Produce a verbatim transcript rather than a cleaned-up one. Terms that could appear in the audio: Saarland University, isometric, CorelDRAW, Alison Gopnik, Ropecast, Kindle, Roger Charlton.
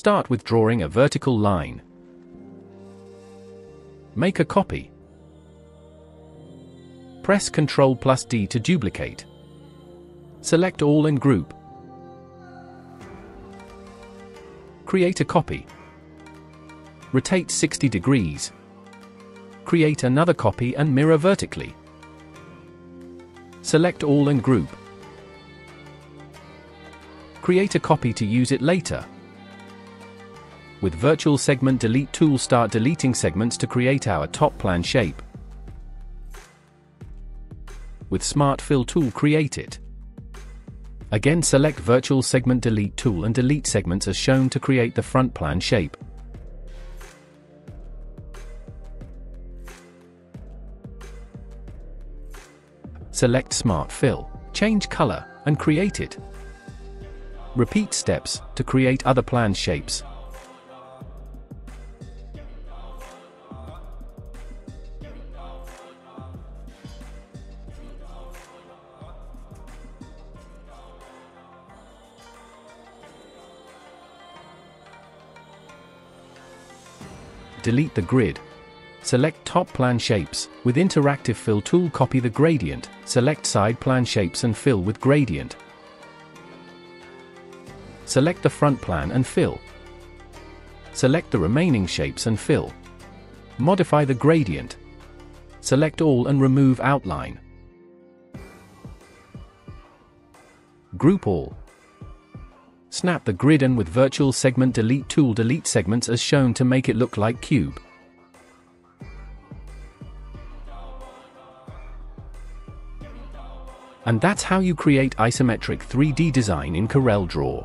Start with drawing a vertical line. Make a copy. Press control plus D to duplicate. Select all and group. Create a copy. Rotate sixty degrees. Create another copy and mirror vertically. Select all and group. Create a copy to use it later. With Virtual Segment Delete tool, start deleting segments to create our top plan shape. With Smart Fill tool, create it. Again, select Virtual Segment Delete tool and delete segments as shown to create the front plan shape. Select Smart Fill, change color, and create it. Repeat steps to create other plan shapes. Delete the grid. Select top plan shapes. With interactive fill tool, copy the gradient. Select side plan shapes and fill with gradient. Select the front plan and fill. Select the remaining shapes and fill. Modify the gradient. Select all and remove outline. Group all. Snap the grid and with Virtual Segment Delete tool, delete segments as shown to make it look like cube. And that's how you create isometric three D design in CorelDRAW.